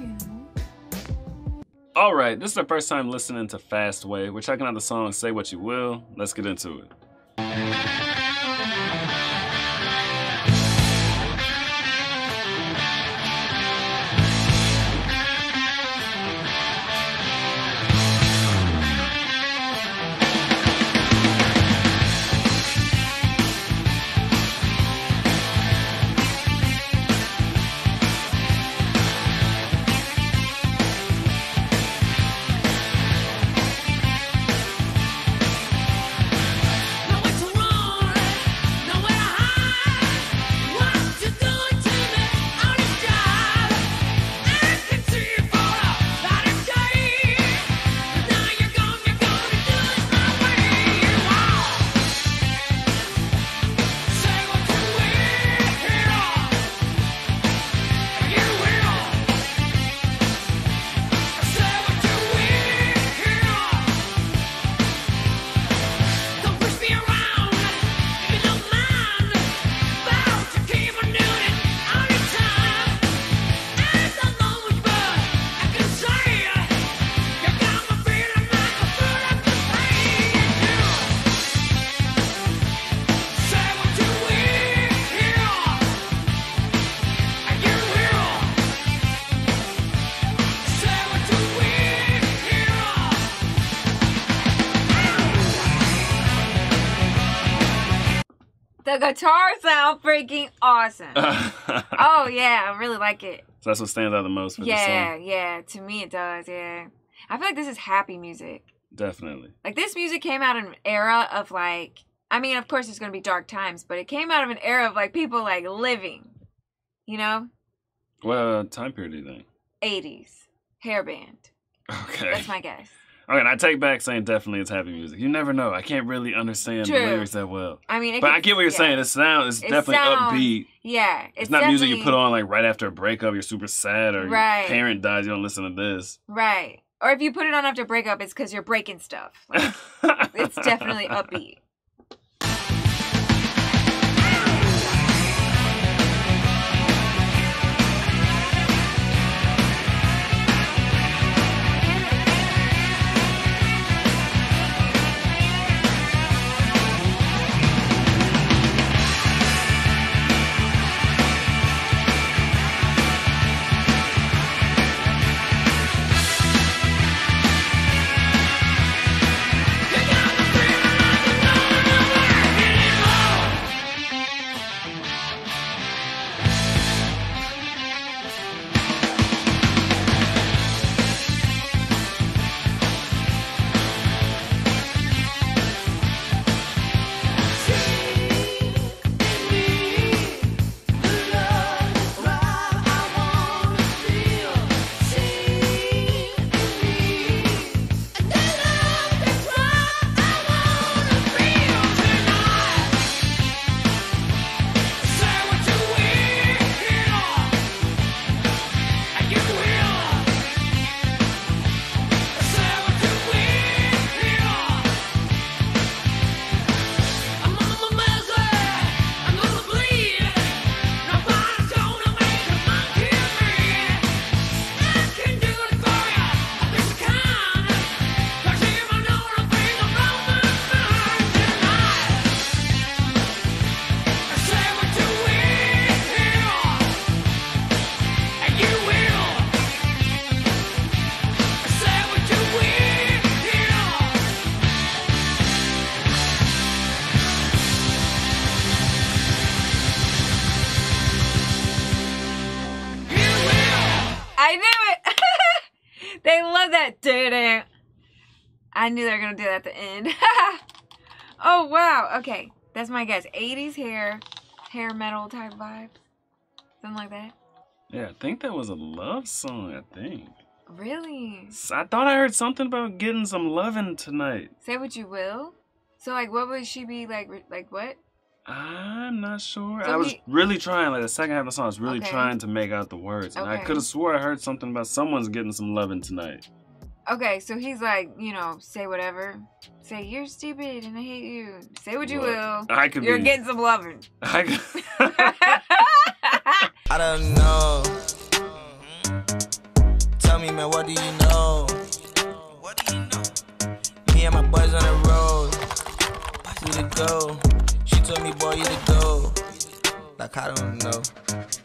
you. All right, this is our first time listening to Fastway. We're checking out the song Say What You Will. Let's get into it. The guitar sound freaking awesome. Oh yeah, I really like it. So that's what stands out the most for the song? Yeah, to me it does, yeah. I feel like this is happy music. Definitely. Like this music came out in an era of like, I mean of course there's gonna be dark times, but it came out of an era of like people like living, you know? What time period do you think? 80s. Hairband. Okay. That's my guess. Okay, and I take back saying definitely it's happy music. You never know. I can't really understand the lyrics that well. I mean, but I get what you're saying. It sounds upbeat. Yeah, it's not music you put on like right after a breakup. You're super sad, or your parent dies. You don't listen to this, right? Or if you put it on after a breakup, it's because you're breaking stuff. Like, it's definitely upbeat. I knew it. They love that. Doo-doo. I knew they were going to do that at the end. Oh, wow. Okay. That's my guess. 80s hair metal type vibe. Something like that. Yeah, I think that was a love song, I think. Really? I thought I heard something about getting some loving tonight. Say What You Will? So, like, what would she be like? Like, what? I'm not sure. So I was really trying, like the second half of the song, I was really trying to make out the words. And I could have swore I heard something about someone's getting some loving tonight. Okay, so he's like, you know, say whatever. Say, you're stupid and I hate you. Say what you will. I could you're getting some loving. I don't know. me, man, what do you know? Me and my boys on the road, we the go. She told me, boy, you the go. Like I don't know.